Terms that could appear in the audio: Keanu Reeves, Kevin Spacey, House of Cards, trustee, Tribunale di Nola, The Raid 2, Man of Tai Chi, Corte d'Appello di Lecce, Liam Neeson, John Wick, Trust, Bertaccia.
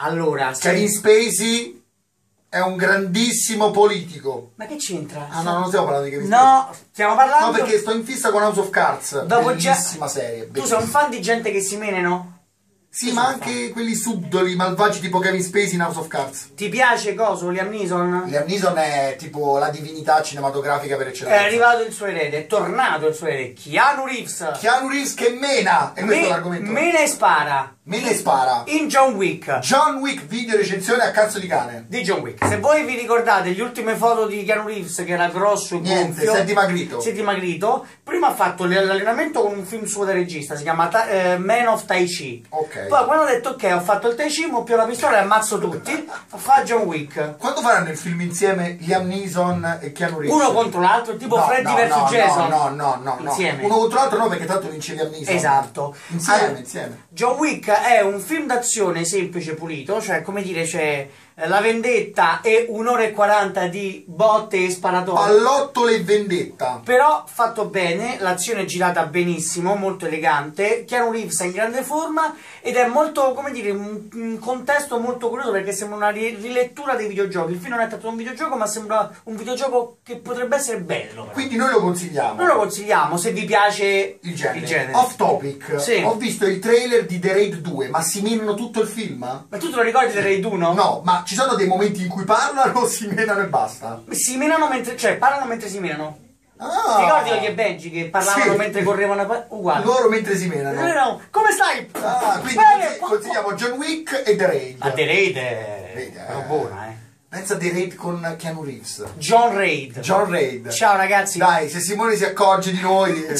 Allora, Kevin Spacey è un grandissimo politico. Ma che c'entra? Ah no, non stiamo parlando di Kevin Spacey. No, stiamo parlando... No, perché sto in fissa con House of Cards. Bellissima serie. Bellissima. Tu sei un fan di gente che si menano? Sì, ma anche quelli subdoli, malvagi, tipo Kevin Spacey in House of Cards. Ti piace coso, Liam Neeson? Liam Neeson è tipo la divinità cinematografica per eccellenza. È arrivato il suo erede, è tornato il suo erede, Keanu Reeves. Keanu Reeves che mena, è questo l'argomento. Mena e spara. Mena e spara. In John Wick. John Wick, video recensione a cazzo di cane. Di John Wick. Se voi vi ricordate le ultime foto di Keanu Reeves, che era grosso e gonfio. Si è dimagrito. Si è dimagrito. Prima ha fatto l'allenamento con un film suo da regista, si chiama Man of Tai Chi. Ok. Poi quando ho detto ok, ho fatto il Tai Chi, mo più la pistola e ammazzo tutti, fa John Wick. Quando faranno il film insieme Liam Neeson e Keanu Reeves? Uno contro l'altro, tipo no, Freddy vs Jason. No, insieme. Uno contro l'altro no, perché tanto vince Liam Neeson. Esatto. Insieme, insieme. John Wick è un film d'azione semplice, pulito, cioè come dire c'è la vendetta e 1 ora e 40 di botte e sparatorie. Pallottole e vendetta. Però fatto bene, l'azione è girata benissimo, molto elegante. Keanu Reeves è in grande forma ed è molto, come dire, un contesto molto curioso perché sembra una rilettura dei videogiochi. Il film non è tanto un videogioco, ma sembra un videogioco che potrebbe essere bello. Però. Quindi noi lo consigliamo. Noi lo consigliamo se vi piace il genere. Off topic. Sì. Ho visto il trailer di The Raid 2, ma si menano tutto il film? Ma tu te lo ricordi The Raid 1? No, ma ci sono dei momenti in cui parlano, si menano e basta. Si menano mentre... cioè parlano mentre si menano. Ah. Ti ricordi che Benji che parlavano mentre correvano uguale? Loro mentre si menano. No. Come stai? Ah, quindi consigliamo John Wick e The Raid. Ma The Raid è buona, eh. Pensa a The Raid con Keanu Reeves. John Raid. Ciao ragazzi. Dai, se Simone si accorge di noi...